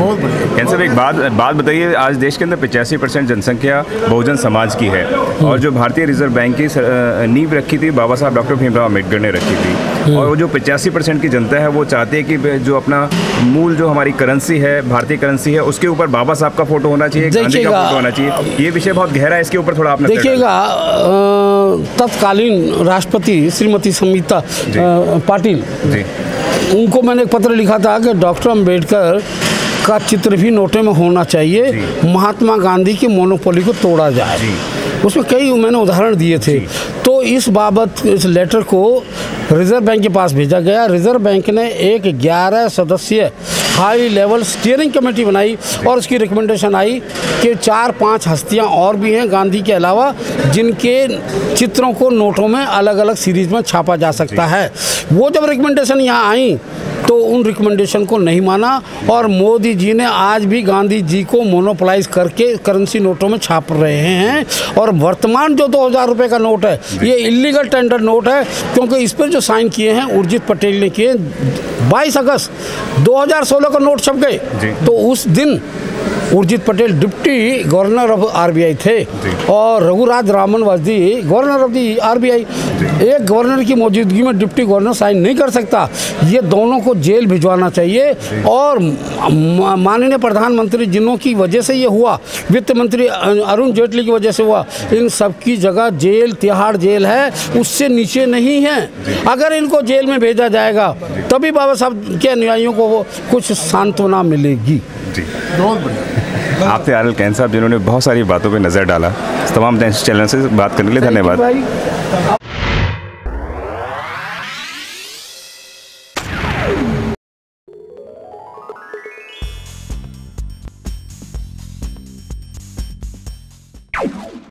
बहुत बढ़िया। सर एक बात बताइए, आज देश के अंदर 85% जनसंख्या बहुजन समाज की है और जो भारतीय रिजर्व बैंक की नींव रखी थी बाबा साहब डॉक्टर भीमराव अंबेडकर ने रखी थी, और वो जो 85% की जनता है वो चाहती है कि जो अपना मूल जो हमारी करेंसी है, भारतीय करेंसी है, उसके ऊपर बाबा साहब का फोटो होना चाहिए, गांधी का फोटो होना चाहिए। ये विषय बहुत गहरा है, इसके ऊपर थोड़ा आपने देखिएगा। तत्कालीन राष्ट्रपति श्रीमती संगीता पाटिल, उनको मैंने एक पत्र लिखा था कि डॉक्टर अंबेडकर का चित्र भी नोटे में होना चाहिए, महात्मा गांधी की मोनोपोली को तोड़ा जाए। उसमें कई मैंने उदाहरण दिए थे। तो इस बाबत इस लेटर को रिजर्व बैंक के पास भेजा गया। रिजर्व बैंक ने एक 11 सदस्यीय हाई लेवल स्टीयरिंग कमेटी बनाई और उसकी रिकमेंडेशन आई कि 4-5 हस्तियां और भी हैं गांधी के अलावा जिनके चित्रों को नोटों में अलग अलग सीरीज में छापा जा सकता है। वो जब रिकमेंडेशन यहाँ आई तो उन रिकमेंडेशन को नहीं माना और मोदी जी ने आज भी गांधी जी को मोनोपोलाइज करके करेंसी नोटों में छाप रहे हैं। और वर्तमान जो 2000 रुपये का नोट है ये इलीगल टेंडर नोट है, क्योंकि इस पर जो साइन किए हैं उर्जित पटेल ने किए। 22 अगस्त 2016 का नोट छप गए तो उस दिन Urjit Patel deputy governor of RBI थे और रघुराज रामनवी गवर्नर ऑफ दी आरबीआई। एक गवर्नर की मौजूदगी में डिप्टी गवर्नर साइन नहीं कर सकता। ये दोनों को जेल भिजवाना चाहिए। और माननीय प्रधानमंत्री जिनों की वजह से ये हुआ, वित्त मंत्री अरुण जेटली की वजह से हुआ, इन सबकी जगह जेल, तिहाड़ जेल है, उससे नीचे नहीं है। अगर इनको जेल में भेजा जाएगा तभी बाबा साहब के अनुयायियों को कुछ सांत्वना मिलेगी। आपसे आरएल कैन साहब जिन्होंने बहुत सारी बातों पे नज़र डाला। तमाम चैनल से बात करने के लिए धन्यवाद।